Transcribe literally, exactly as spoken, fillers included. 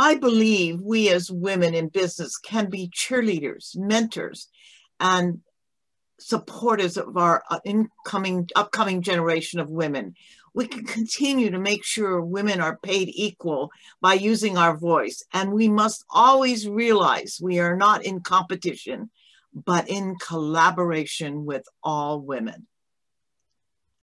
I believe we as women in business can be cheerleaders, mentors, and supporters of our incoming, upcoming generation of women. We can continue to make sure women are paid equal by using our voice. And we must always realize we are not in competition, but in collaboration with all women.